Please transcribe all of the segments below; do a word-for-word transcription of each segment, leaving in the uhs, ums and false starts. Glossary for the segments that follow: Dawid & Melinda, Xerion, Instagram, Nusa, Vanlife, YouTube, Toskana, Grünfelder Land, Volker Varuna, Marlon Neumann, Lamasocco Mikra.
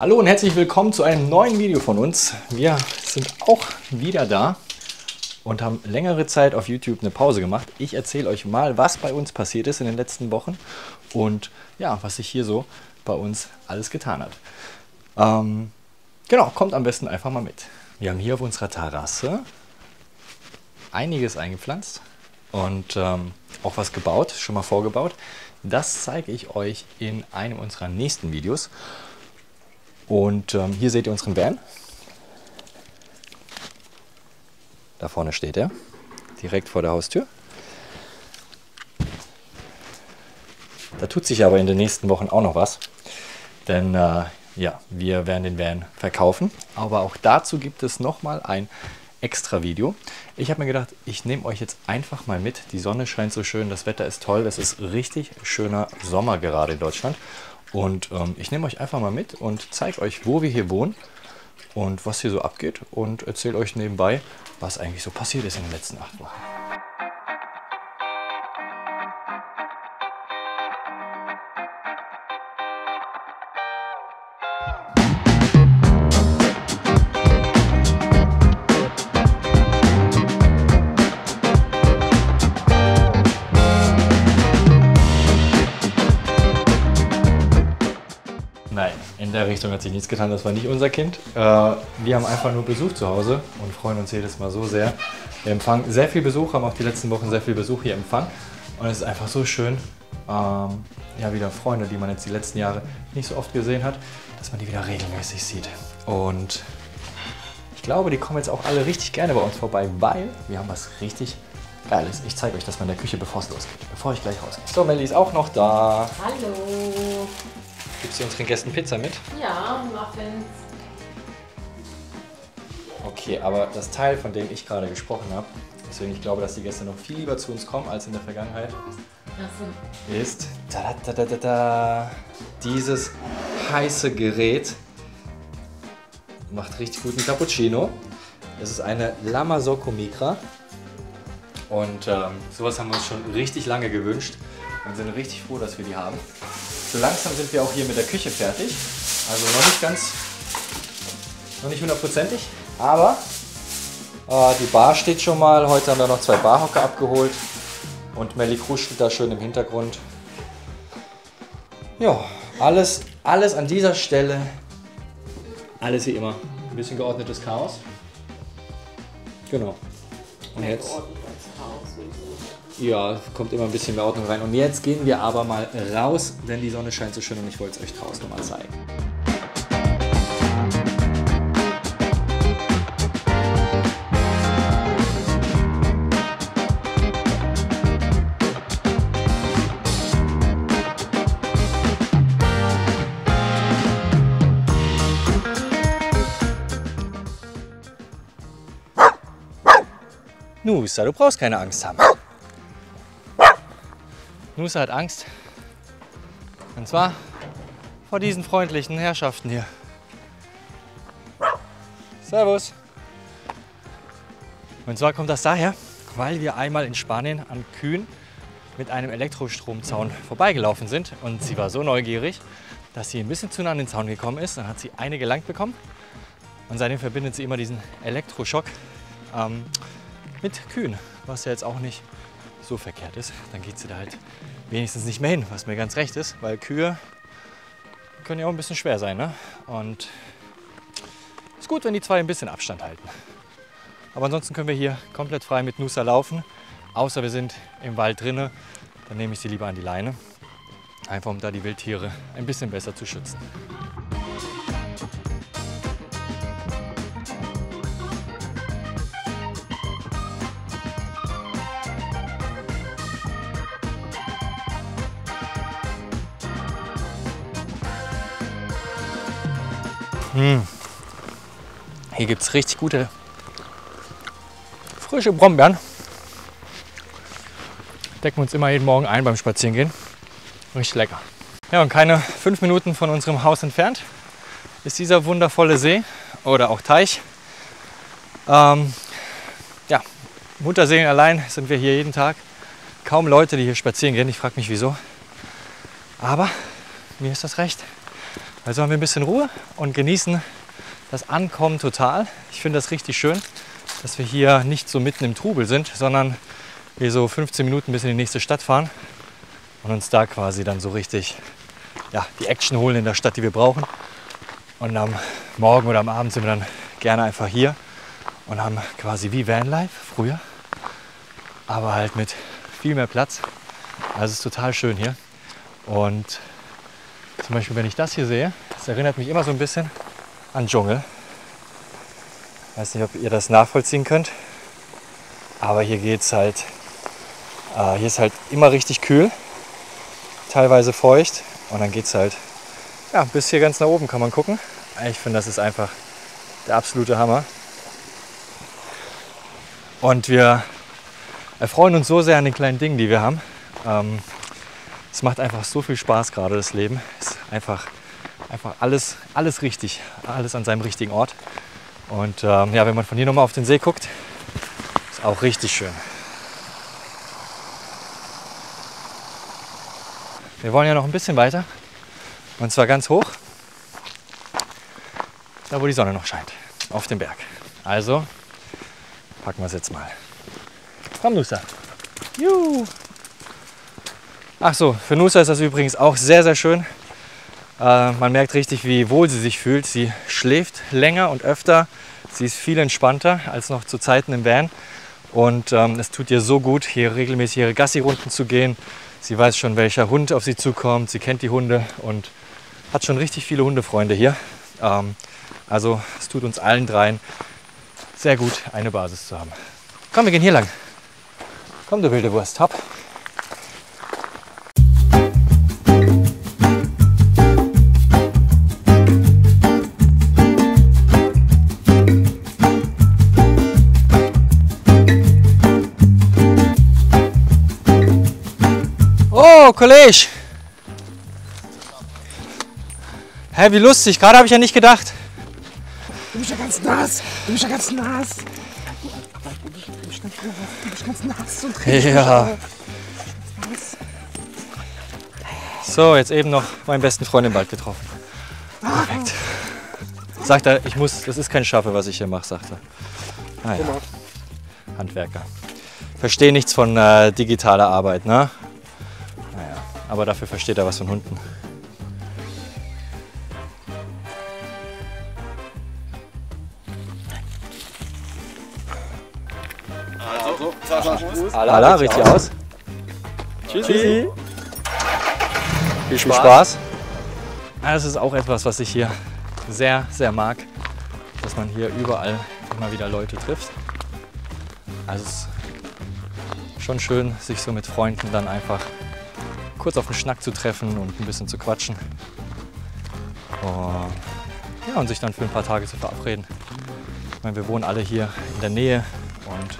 Hallo und herzlich willkommen zu einem neuen Video von uns. Wir sind auch wieder da und haben längere Zeit auf YouTube eine Pause gemacht. Ich erzähle euch mal, was bei uns passiert ist in den letzten Wochen und ja, was sich hier so bei uns alles getan hat. Ähm, genau, kommt am besten einfach mal mit. Wir haben hier auf unserer Terrasse einiges eingepflanzt und ähm, auch was gebaut, schon mal vorgebaut. Das zeige ich euch in einem unserer nächsten Videos. Und ähm, hier seht ihr unseren Van. Da vorne steht er, direkt vor der Haustür. Da tut sich aber in den nächsten Wochen auch noch was, denn äh, ja, wir werden den Van verkaufen. Aber auch dazu gibt es nochmal ein extra Video. Ich habe mir gedacht, ich nehme euch jetzt einfach mal mit. Die Sonne scheint so schön, das Wetter ist toll, es ist richtig schöner Sommer gerade in Deutschland. Und ähm, ich nehme euch einfach mal mit und zeige euch, wo wir hier wohnen und was hier so abgeht und erzähle euch nebenbei, was eigentlich so passiert ist in den letzten acht Wochen. In der Richtung hat sich nichts getan, das war nicht unser Kind. Äh, wir haben einfach nur Besuch zu Hause und freuen uns jedes Mal so sehr. Wir empfangen sehr viel Besuch, haben auch die letzten Wochen sehr viel Besuch hier empfangen. Und es ist einfach so schön, ähm, ja, wieder Freunde, die man jetzt die letzten Jahre nicht so oft gesehen hat, dass man die wieder regelmäßig sieht. Und ich glaube, die kommen jetzt auch alle richtig gerne bei uns vorbei, weil wir haben was richtig Geiles. Ich zeige euch das mal in der Küche, bevor es losgeht, bevor ich gleich rausgehe. So, Melli ist auch noch da. Hallo. Gibst du unseren Gästen Pizza mit? Ja, Muffins. Okay, aber das Teil, von dem ich gerade gesprochen habe, deswegen ich glaube, dass die Gäste noch viel lieber zu uns kommen als in der Vergangenheit, so. Ist da, da, da, da, da, dieses heiße Gerät. Macht richtig guten Cappuccino. Es ist eine Lamasocco Mikra. Und ähm, sowas haben wir uns schon richtig lange gewünscht und sind richtig froh, dass wir die haben. So langsam sind wir auch hier mit der Küche fertig. Also noch nicht ganz, noch nicht hundertprozentig, aber äh, die Bar steht schon mal. Heute haben wir noch zwei Barhocker abgeholt und Melli kruschelt da schön im Hintergrund. Ja, alles, alles an dieser Stelle, alles wie immer. Ein bisschen geordnetes Chaos. Genau. Und jetzt... Ja, kommt immer ein bisschen mehr Ordnung rein. Und jetzt gehen wir aber mal raus, denn die Sonne scheint so schön und ich wollte es euch draußen nochmal zeigen. Nusa, du brauchst keine Angst haben. Nusa hat Angst, und zwar vor diesen freundlichen Herrschaften hier. Servus! Und zwar kommt das daher, weil wir einmal in Spanien an Kühen mit einem Elektrostromzaun vorbeigelaufen sind und sie war so neugierig, dass sie ein bisschen zu nah an den Zaun gekommen ist. Dann hat sie eine gelangt bekommen und seitdem verbindet sie immer diesen Elektroschock ähm, mit Kühen, was ja jetzt auch nicht so verkehrt ist, dann geht sie da halt wenigstens nicht mehr hin, was mir ganz recht ist, weil Kühe können ja auch ein bisschen schwer sein, ne? Und ist gut, wenn die zwei ein bisschen Abstand halten. Aber ansonsten können wir hier komplett frei mit Nusa laufen, außer wir sind im Wald drinne, dann nehme ich sie lieber an die Leine, einfach um da die Wildtiere ein bisschen besser zu schützen. Hier gibt es richtig gute, frische Brombeeren. Decken wir uns immer jeden Morgen ein beim Spazierengehen. Richtig lecker. Ja, und keine fünf Minuten von unserem Haus entfernt ist dieser wundervolle See oder auch Teich. Ähm, ja, Mutterseelen allein sind wir hier jeden Tag. Kaum Leute, die hier spazieren gehen. Ich frage mich, wieso. Aber mir ist das recht. Also haben wir ein bisschen Ruhe und genießen das Ankommen total. Ich finde das richtig schön, dass wir hier nicht so mitten im Trubel sind, sondern wir so fünfzehn Minuten bis in die nächste Stadt fahren und uns da quasi dann so richtig ja, die Action holen in der Stadt, die wir brauchen. Und am Morgen oder am Abend sind wir dann gerne einfach hier und haben quasi wie Vanlife früher, aber halt mit viel mehr Platz. Also es ist total schön hier. Und zum Beispiel, wenn ich das hier sehe, das erinnert mich immer so ein bisschen an Dschungel. Ich weiß nicht, ob ihr das nachvollziehen könnt, aber hier geht's halt, äh, hier ist halt immer richtig kühl, teilweise feucht und dann geht's halt ja, bis hier ganz nach oben kann man gucken. Ich finde, das ist einfach der absolute Hammer. Und wir erfreuen uns so sehr an den kleinen Dingen, die wir haben. Ähm, es macht einfach so viel Spaß gerade, das Leben. Es ist einfach, einfach alles, alles richtig, alles an seinem richtigen Ort. Und ähm, ja, wenn man von hier nochmal auf den See guckt, ist auch richtig schön. Wir wollen ja noch ein bisschen weiter. Und zwar ganz hoch, da wo die Sonne noch scheint, auf dem Berg. Also packen wir es jetzt mal. Komm, Nusa. Juhu. Ach so, für Nusa ist das übrigens auch sehr, sehr schön. Äh, man merkt richtig, wie wohl sie sich fühlt. Sie schläft länger und öfter. Sie ist viel entspannter als noch zu Zeiten im Van. Und ähm, es tut ihr so gut, hier regelmäßig ihre Gassi-Runden zu gehen. Sie weiß schon, welcher Hund auf sie zukommt. Sie kennt die Hunde und hat schon richtig viele Hundefreunde hier. Ähm, also es tut uns allen dreien sehr gut, eine Basis zu haben. Komm, wir gehen hier lang. Komm, du wilde Wurst, hopp. Oh, Kollege! Hä, wie lustig, gerade habe ich ja nicht gedacht. Du bist ja ganz nass, du bist ja ganz nass. Du bist ganz, du bist ganz nass und richtig. Ja. So, jetzt eben noch meinen besten Freund im Wald getroffen. Perfekt. Sagt er, ich muss, das ist kein Schaffe, was ich hier mache, sagt er. Naja, Handwerker. Verstehe nichts von äh, digitaler Arbeit, ne? Naja, aber dafür versteht er was von Hunden. Ala, richtig aus. Tschüssi. Viel Spaß. Viel Spaß. Das ist auch etwas, was ich hier sehr, sehr mag, dass man hier überall immer wieder Leute trifft. Also es ist schon schön, sich so mit Freunden dann einfach kurz auf den Schnack zu treffen und ein bisschen zu quatschen. Und, ja, und sich dann für ein paar Tage zu verabreden. Ich meine, wir wohnen alle hier in der Nähe und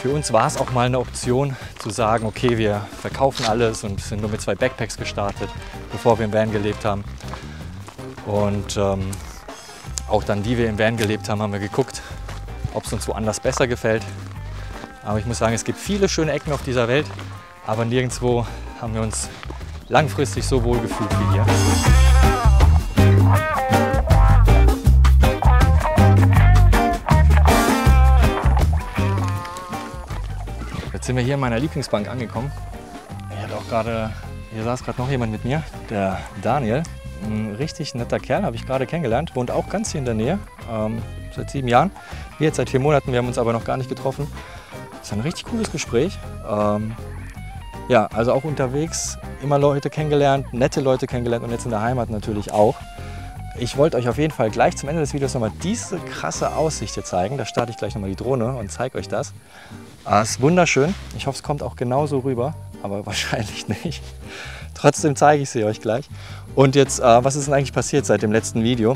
für uns war es auch mal eine Option zu sagen, okay, wir verkaufen alles und sind nur mit zwei Backpacks gestartet, bevor wir im Van gelebt haben. Und ähm, auch dann, die wir im Van gelebt haben, haben wir geguckt, ob es uns woanders besser gefällt. Aber ich muss sagen, es gibt viele schöne Ecken auf dieser Welt, aber nirgendwo haben wir uns langfristig so wohl gefühlt wie hier. Sind wir hier in meiner Lieblingsbank angekommen. Ich hatte auch gerade, hier saß gerade noch jemand mit mir, der Daniel. Ein richtig netter Kerl, habe ich gerade kennengelernt, wohnt auch ganz hier in der Nähe, ähm, seit sieben Jahren. Wir jetzt seit vier Monaten, wir haben uns aber noch gar nicht getroffen. Das ist ein richtig cooles Gespräch. Ähm, ja, also auch unterwegs immer Leute kennengelernt, nette Leute kennengelernt und jetzt in der Heimat natürlich auch. Ich wollte euch auf jeden Fall gleich zum Ende des Videos nochmal diese krasse Aussicht hier zeigen. Da starte ich gleich nochmal die Drohne und zeige euch das. Es ist wunderschön. Ich hoffe, es kommt auch genauso rüber, aber wahrscheinlich nicht. Trotzdem zeige ich sie euch gleich. Und jetzt, äh, was ist denn eigentlich passiert seit dem letzten Video?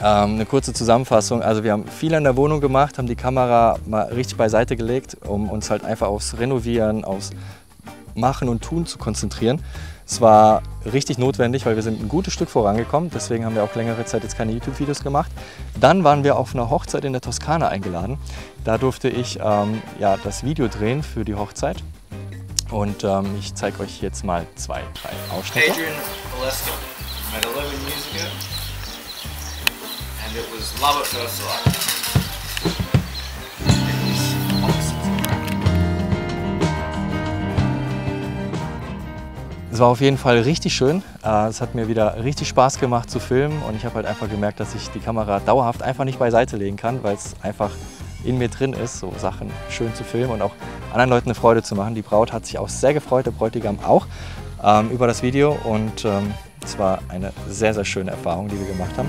Ähm, eine kurze Zusammenfassung. Also wir haben viel in der Wohnung gemacht, haben die Kamera mal richtig beiseite gelegt, um uns halt einfach aufs Renovieren, aufs Machen und Tun zu konzentrieren. Es war richtig notwendig, weil wir sind ein gutes Stück vorangekommen. Deswegen haben wir auch längere Zeit jetzt keine YouTube-Videos gemacht. Dann waren wir auf einer Hochzeit in der Toskana eingeladen. Da durfte ich ähm, ja, das Video drehen für die Hochzeit. Und ähm, ich zeige euch jetzt mal zwei, drei Ausschnitte. Adrian, made eleven years ago, and it was love at first sight. Es war auf jeden Fall richtig schön. Es hat mir wieder richtig Spaß gemacht zu filmen und ich habe halt einfach gemerkt, dass ich die Kamera dauerhaft einfach nicht beiseite legen kann, weil es einfach in mir drin ist, so Sachen schön zu filmen und auch anderen Leuten eine Freude zu machen. Die Braut hat sich auch sehr gefreut, der Bräutigam auch, ähm, über das Video und ähm, es war eine sehr, sehr schöne Erfahrung, die wir gemacht haben.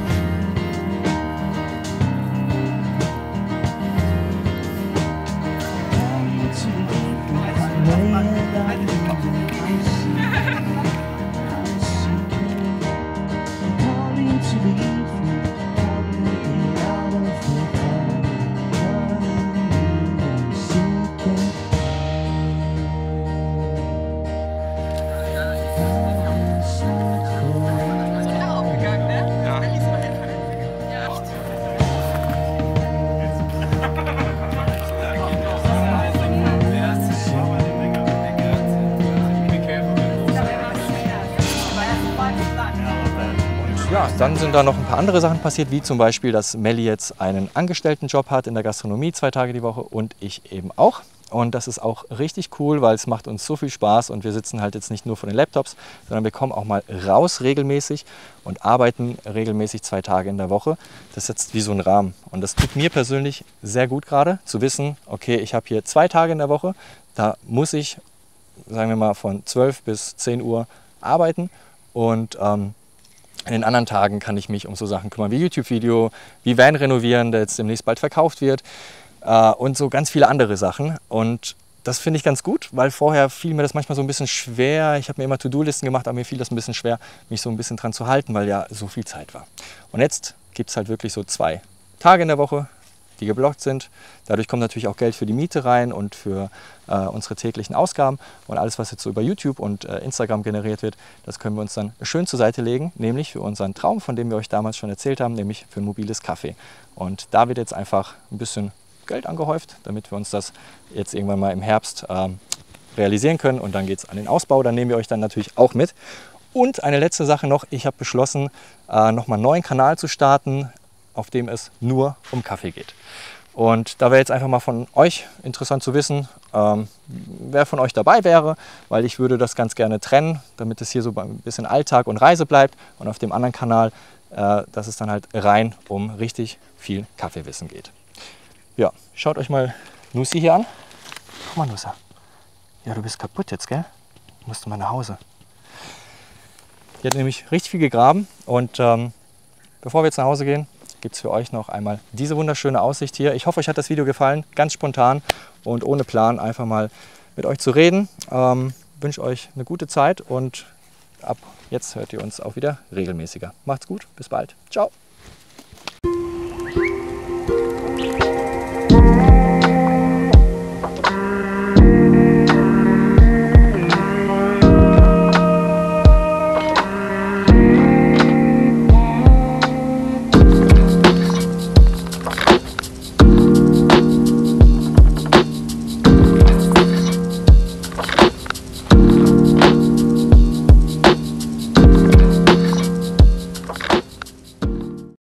Ja, dann sind da noch ein paar andere Sachen passiert, wie zum Beispiel, dass Melli jetzt einen Angestelltenjob hat in der Gastronomie, zwei Tage die Woche und ich eben auch. Und das ist auch richtig cool, weil es macht uns so viel Spaß und wir sitzen halt jetzt nicht nur vor den Laptops, sondern wir kommen auch mal raus regelmäßig und arbeiten regelmäßig zwei Tage in der Woche. Das ist jetzt wie so ein Rahmen und das tut mir persönlich sehr gut gerade, zu wissen, okay, ich habe hier zwei Tage in der Woche, da muss ich, sagen wir mal, von zwölf bis zehn Uhr arbeiten und ähm, in den anderen Tagen kann ich mich um so Sachen kümmern wie YouTube-Video, wie Van renovieren, der jetzt demnächst bald verkauft wird äh, und so ganz viele andere Sachen. Und das finde ich ganz gut, weil vorher fiel mir das manchmal so ein bisschen schwer. Ich habe mir immer To-Do-Listen gemacht, aber mir fiel das ein bisschen schwer, mich so ein bisschen dran zu halten, weil ja so viel Zeit war. Und jetzt gibt es halt wirklich so zwei Tage in der Woche, die geblockt sind. Dadurch kommt natürlich auch Geld für die Miete rein und für äh, unsere täglichen Ausgaben. Und alles, was jetzt so über YouTube und äh, Instagram generiert wird, das können wir uns dann schön zur Seite legen, nämlich für unseren Traum, von dem wir euch damals schon erzählt haben, nämlich für ein mobiles Café. Und da wird jetzt einfach ein bisschen Geld angehäuft, damit wir uns das jetzt irgendwann mal im Herbst äh, realisieren können. Und dann geht es an den Ausbau, dann nehmen wir euch dann natürlich auch mit. Und eine letzte Sache noch, ich habe beschlossen, äh, nochmal einen neuen Kanal zu starten, auf dem es nur um Kaffee geht. Und da wäre jetzt einfach mal von euch interessant zu wissen, ähm, wer von euch dabei wäre, weil ich würde das ganz gerne trennen, damit es hier so ein bisschen Alltag und Reise bleibt und auf dem anderen Kanal, äh, dass es dann halt rein um richtig viel Kaffeewissen geht. Ja, schaut euch mal Nussi hier an. Guck mal, Nussa. Ja, du bist kaputt jetzt, gell? Du musst mal nach Hause. Die hat nämlich richtig viel gegraben und ähm, bevor wir jetzt nach Hause gehen, gibt es für euch noch einmal diese wunderschöne Aussicht hier. Ich hoffe, euch hat das Video gefallen, ganz spontan und ohne Plan einfach mal mit euch zu reden. Ähm, wünsche euch eine gute Zeit und ab jetzt hört ihr uns auch wieder regelmäßiger. Macht's gut, bis bald. Ciao.